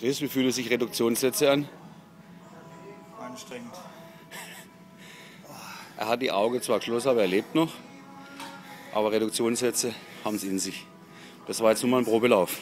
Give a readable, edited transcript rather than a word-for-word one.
Chris, wie fühlen sich Reduktionssätze an? Anstrengend. Er hat die Augen zwar geschlossen, aber er lebt noch. Aber Reduktionssätze haben es in sich. Das war jetzt nur mal ein Probelauf.